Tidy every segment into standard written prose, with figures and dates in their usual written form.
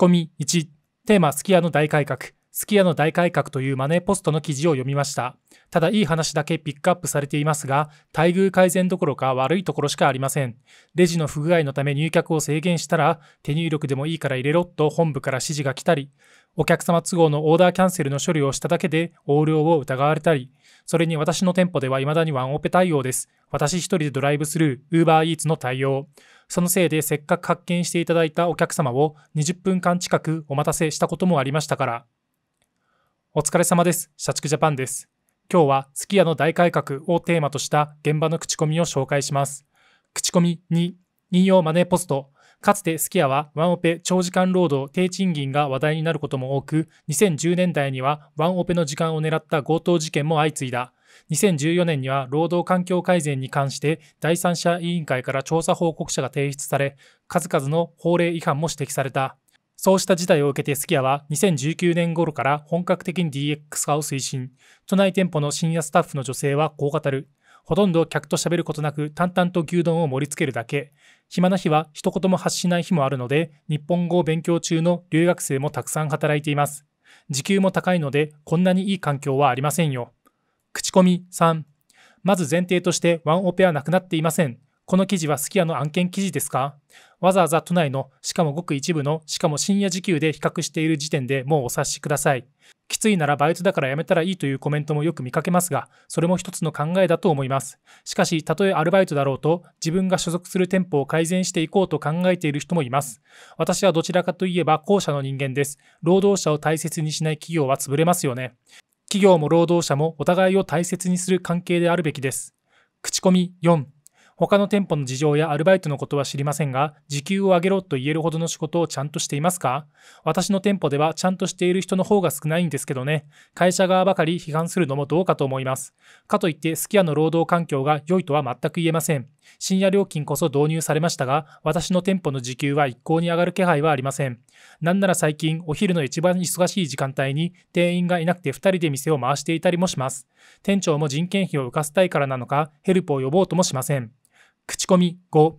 込み1、テーマすき家の大改革。すき家の大改革というマネーポストの記事を読みました。ただいい話だけピックアップされていますが、待遇改善どころか悪いところしかありません。レジの不具合のため入客を制限したら、手入力でもいいから入れろと本部から指示が来たり、お客様都合のオーダーキャンセルの処理をしただけで横領を疑われたり、それに私の店舗では未だにワンオペ対応です。私一人でドライブスルー、Uber Eats の対応。そのせいでせっかく発見していただいたお客様を20分間近くお待たせしたこともありましたから。お疲れ様です。社畜ジャパンです。今日はすき家の大改革をテーマとした現場の口コミを紹介します。口コミ2、引用マネーポスト。かつてすき家はワンオペ長時間労働低賃金が話題になることも多く、2010年代にはワンオペの時間を狙った強盗事件も相次いだ。2014年には労働環境改善に関して第三者委員会から調査報告書が提出され、数々の法令違反も指摘された。そうした事態を受けてすき家は2019年頃から本格的に DX 化を推進。都内店舗の深夜スタッフの女性はこう語る。ほとんど客と喋ることなく淡々と牛丼を盛り付けるだけ。暇な日は一言も発しない日もあるので、日本語を勉強中の留学生もたくさん働いています。時給も高いのでこんなにいい環境はありませんよ。口コミ3。まず前提としてワンオペはなくなっていません。この記事はすき家の案件記事ですか？わざわざ都内の、しかもごく一部の、しかも深夜時給で比較している時点でもうお察しください。きついならバイトだからやめたらいいというコメントもよく見かけますが、それも一つの考えだと思います。しかし、たとえアルバイトだろうと、自分が所属する店舗を改善していこうと考えている人もいます。私はどちらかといえば後者の人間です。労働者を大切にしない企業は潰れますよね。企業も労働者もお互いを大切にする関係であるべきです。口コミ4。他の店舗の事情やアルバイトのことは知りませんが、時給を上げろと言えるほどの仕事をちゃんとしていますか？私の店舗ではちゃんとしている人の方が少ないんですけどね。会社側ばかり批判するのもどうかと思います。かといってすき家の労働環境が良いとは全く言えません。深夜料金こそ導入されましたが、私の店舗の時給は一向に上がる気配はありません。なんなら最近、お昼の一番忙しい時間帯に店員がいなくて2人で店を回していたりもします。店長も人件費を浮かせたいからなのか、ヘルプを呼ぼうともしません。口コミ5。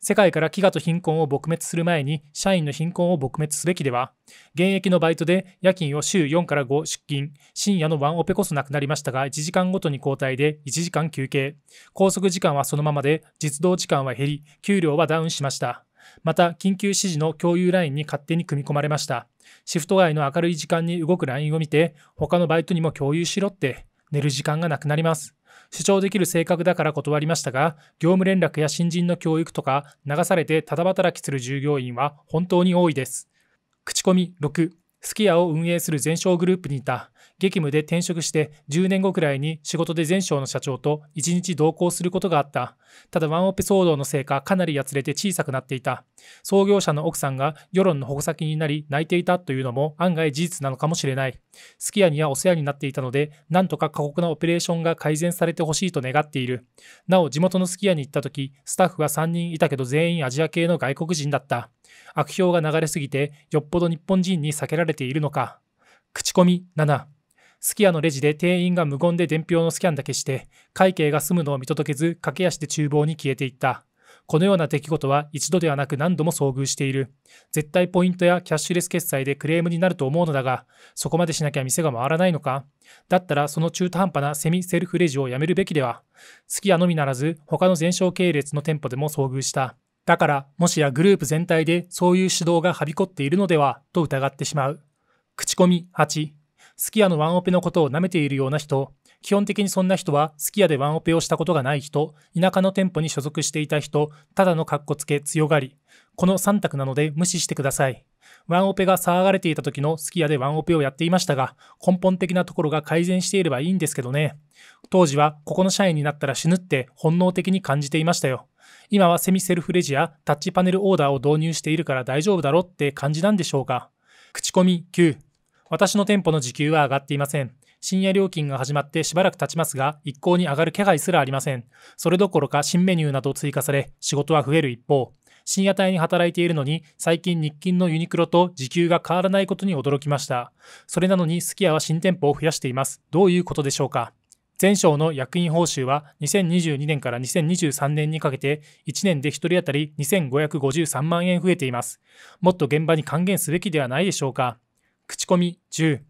世界から飢餓と貧困を撲滅する前に社員の貧困を撲滅すべきでは。現役のバイトで夜勤を週4から5出勤、深夜のワンオペこそなくなりましたが1時間ごとに交代で1時間休憩、拘束時間はそのままで実働時間は減り、給料はダウンしました。また緊急指示の共有ラインに勝手に組み込まれました。シフト外の明るい時間に動くラインを見て、他のバイトにも共有しろって、寝る時間がなくなります。主張できる性格だから断りましたが、業務連絡や新人の教育とか流されてただ働きする従業員は本当に多いです。口コミ6。すき家を運営するゼンショーグループにいた。激務で転職して10年後くらいに仕事でゼンショーの社長と1日同行することがあった。ただワンオペ騒動のせいかかなりやつれて小さくなっていた。創業者の奥さんが世論の矛先になり泣いていたというのも案外事実なのかもしれない。すき家にはお世話になっていたので、なんとか過酷なオペレーションが改善されてほしいと願っている。なお地元のすき家に行った時、スタッフは3人いたけど全員アジア系の外国人だった。悪評が流れすぎてよっぽど日本人に避けられているのか。口コミ7。すき家のレジで店員が無言で伝票のスキャンだけして、会計が済むのを見届けず、駆け足で厨房に消えていった。このような出来事は一度ではなく何度も遭遇している。絶対ポイントやキャッシュレス決済でクレームになると思うのだが、そこまでしなきゃ店が回らないのか。だったらその中途半端なセミセルフレジをやめるべきでは。すき家のみならず、他のゼンショー系列の店舗でも遭遇した。だから、もしやグループ全体でそういう指導がはびこっているのでは、と疑ってしまう。口コミ8。すき家のワンオペのことを舐めているような人。基本的にそんな人は、すき家でワンオペをしたことがない人、田舎の店舗に所属していた人、ただのかっこつけ強がり。この3択なので無視してください。ワンオペが騒がれていた時のすき家でワンオペをやっていましたが、根本的なところが改善していればいいんですけどね。当時は、ここの社員になったら死ぬって本能的に感じていましたよ。今はセミセルフレジやタッチパネルオーダーを導入しているから大丈夫だろって感じなんでしょうか。口コミ9。私の店舗の時給は上がっていません。深夜料金が始まってしばらく経ちますが、一向に上がる気配すらありません。それどころか新メニューなど追加され、仕事は増える一方、深夜帯に働いているのに、最近日勤のユニクロと時給が変わらないことに驚きました。それなのにすき家は新店舗を増やしています。どういうことでしょうか。前省の役員報酬は2022年から2023年にかけて1年で1人当たり2553万円増えています。もっと現場に還元すべきではないでしょうか。口コミ10。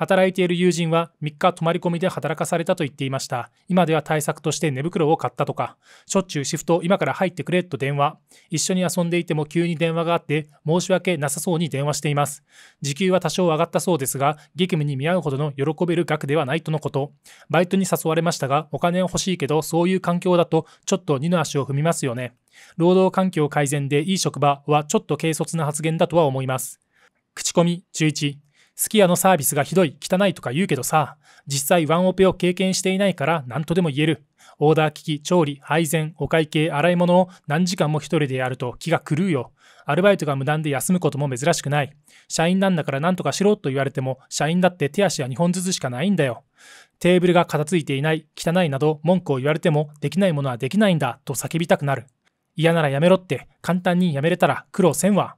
働いている友人は3日泊まり込みで働かされたと言っていました。今では対策として寝袋を買ったとか、しょっちゅうシフト今から入ってくれと電話。一緒に遊んでいても急に電話があって申し訳なさそうに電話しています。時給は多少上がったそうですが、激務に見合うほどの喜べる額ではないとのこと。バイトに誘われましたが、お金は欲しいけどそういう環境だとちょっと二の足を踏みますよね。労働環境改善でいい職場はちょっと軽率な発言だとは思います。口コミ11。すき家のサービスがひどい、汚いとか言うけどさ、実際ワンオペを経験していないから何とでも言える。オーダー機器、調理、配膳、お会計、洗い物を何時間も一人でやると気が狂うよ。アルバイトが無断で休むことも珍しくない。社員なんだから何とかしろと言われても、社員だって手足は2本ずつしかないんだよ。テーブルが片付いていない、汚いなど文句を言われても、できないものはできないんだと叫びたくなる。嫌ならやめろって、簡単にやめれたら苦労せんわ。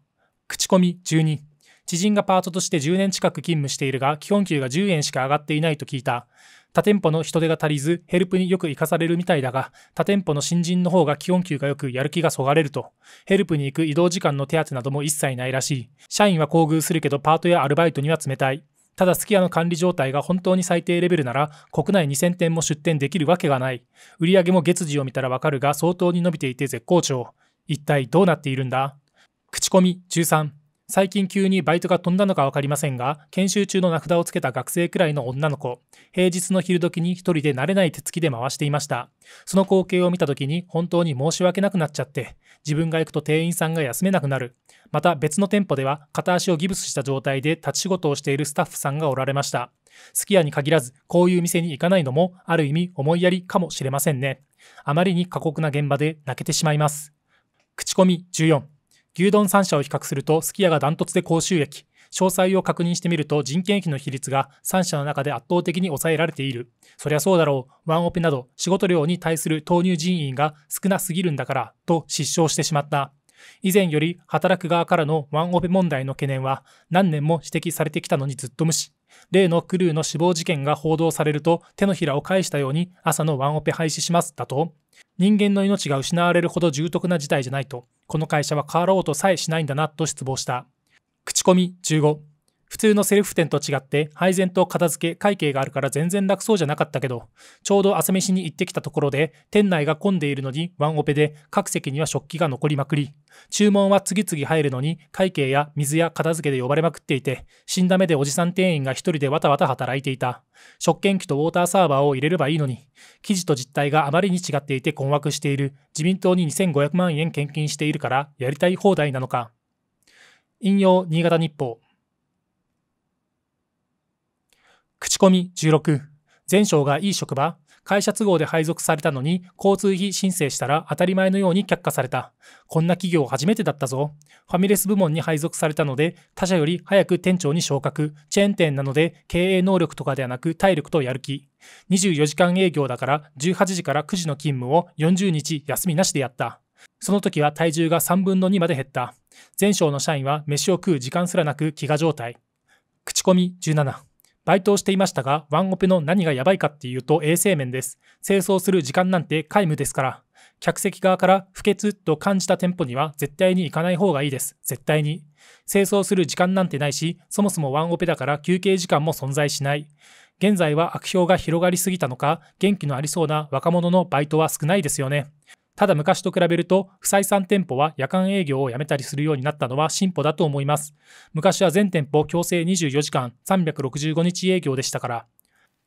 口コミ12。知人がパートとして10年近く勤務しているが、基本給が10円しか上がっていないと聞いた。他店舗の人手が足りず、ヘルプによく行かされるみたいだが、他店舗の新人の方が基本給がよくやる気がそがれると。ヘルプに行く移動時間の手当なども一切ないらしい。社員は厚遇するけど、パートやアルバイトには冷たい。ただすき家の管理状態が本当に最低レベルなら、国内2000店も出店できるわけがない。売り上げも月次を見たらわかるが、相当に伸びていて絶好調。一体どうなっているんだ？口コミ13。最近急にバイトが飛んだのか分かりませんが、研修中の名札をつけた学生くらいの女の子、平日の昼時に一人で慣れない手つきで回していました。その光景を見た時に本当に申し訳なくなっちゃって、自分が行くと店員さんが休めなくなる。また別の店舗では片足をギブスした状態で立ち仕事をしているスタッフさんがおられました。すき家に限らず、こういう店に行かないのもある意味思いやりかもしれませんね。あまりに過酷な現場で泣けてしまいます。口コミ14。牛丼3社を比較するとすき家がダントツで高収益。詳細を確認してみると、人件費の比率が3社の中で圧倒的に抑えられている。そりゃそうだろう、ワンオペなど仕事量に対する投入人員が少なすぎるんだからと失笑してしまった。以前より働く側からのワンオペ問題の懸念は何年も指摘されてきたのにずっと無視。例のクルーの死亡事件が報道されると、手のひらを返したように朝のワンオペ廃止しますだと、人間の命が失われるほど重篤な事態じゃないと、この会社は変わろうとさえしないんだなと失望した。口コミ15。普通のセルフ店と違って配膳と片付け会計があるから全然楽そうじゃなかったけど、ちょうど朝飯に行ってきたところで店内が混んでいるのにワンオペで各席には食器が残りまくり、注文は次々入るのに会計や水や片付けで呼ばれまくっていて、死んだ目でおじさん店員が一人でわたわた働いていた。食券機とウォーターサーバーを入れればいいのに、記事と実態があまりに違っていて困惑している。自民党に2500万円献金しているからやりたい放題なのか。引用新潟日報。口コミ16。前省がいい職場？会社都合で配属されたのに交通費申請したら当たり前のように却下された。こんな企業初めてだったぞ。ファミレス部門に配属されたので他社より早く店長に昇格。チェーン店なので経営能力とかではなく体力とやる気。24時間営業だから18時から9時の勤務を40日休みなしでやった。その時は体重が3分の2まで減った。前省の社員は飯を食う時間すらなく飢餓状態。口コミ17。バイトをしていましたが、ワンオペの何がやばいかっていうと衛生面です。清掃する時間なんて皆無ですから。客席側から不潔と感じた店舗には絶対に行かない方がいいです。絶対に。清掃する時間なんてないし、そもそもワンオペだから休憩時間も存在しない。現在は悪評が広がりすぎたのか、元気のありそうな若者のバイトは少ないですよね。ただ昔と比べると不採算店舗は夜間営業をやめたりするようになったのは進歩だと思います。昔は全店舗強制24時間365日営業でしたから。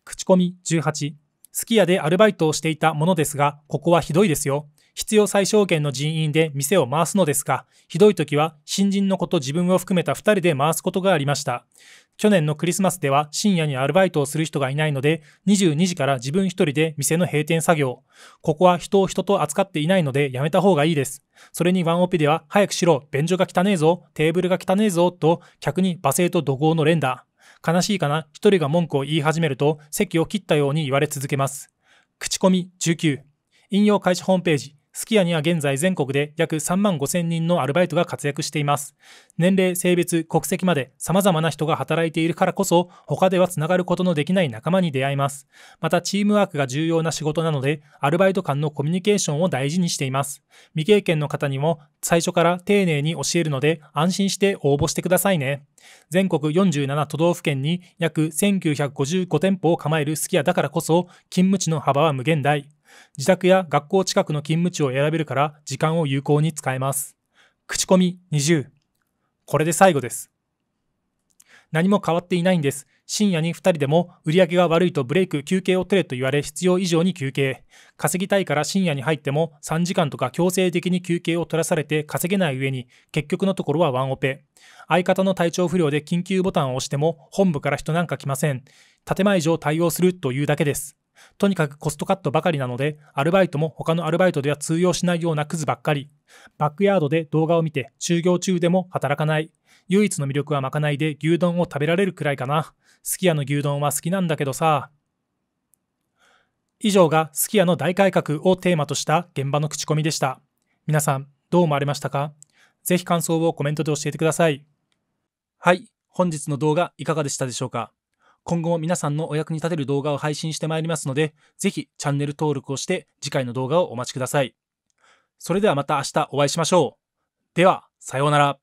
口コミ18。すき家でアルバイトをしていたものですが、ここはひどいですよ。必要最小限の人員で店を回すのですが、ひどい時は新人の子と自分を含めた2人で回すことがありました。去年のクリスマスでは深夜にアルバイトをする人がいないので、22時から自分一人で店の閉店作業。ここは人を人と扱っていないのでやめた方がいいです。それにワンオペでは早くしろ、便所が汚えぞ、テーブルが汚えぞと客に罵声と怒号の連打。悲しいかな、一人が文句を言い始めると席を切ったように言われ続けます。口コミ19。引用開始ホームページ。すき家には現在全国で約3万5千人のアルバイトが活躍しています。年齢、性別、国籍まで様々な人が働いているからこそ、他ではつながることのできない仲間に出会います。また、チームワークが重要な仕事なので、アルバイト間のコミュニケーションを大事にしています。未経験の方にも最初から丁寧に教えるので、安心して応募してくださいね。全国47都道府県に約1955店舗を構えるすき家だからこそ、勤務地の幅は無限大。自宅や学校近くの勤務地を選べるから時間を有効に使えます。口コミ20。これで最後です。何も変わっていないんです。深夜に2人でも売り上げが悪いとブレイク休憩を取れと言われ必要以上に休憩。稼ぎたいから深夜に入っても3時間とか強制的に休憩を取らされて稼げない上に結局のところはワンオペ。相方の体調不良で緊急ボタンを押しても本部から人なんか来ません。建前上対応するというだけです。とにかくコストカットばかりなので、アルバイトも他のアルバイトでは通用しないようなクズばっかり。バックヤードで動画を見て、就業中でも働かない。唯一の魅力はまかないで牛丼を食べられるくらいかな。すき家の牛丼は好きなんだけどさ。以上がすき家の大改革をテーマとした現場の口コミでした。皆さん、どう思われましたか？ぜひ感想をコメントで教えてください。はい、本日の動画いかがでしたでしょうか？今後も皆さんのお役に立てる動画を配信してまいりますので、ぜひチャンネル登録をして次回の動画をお待ちください。それではまた明日お会いしましょう。では、さようなら。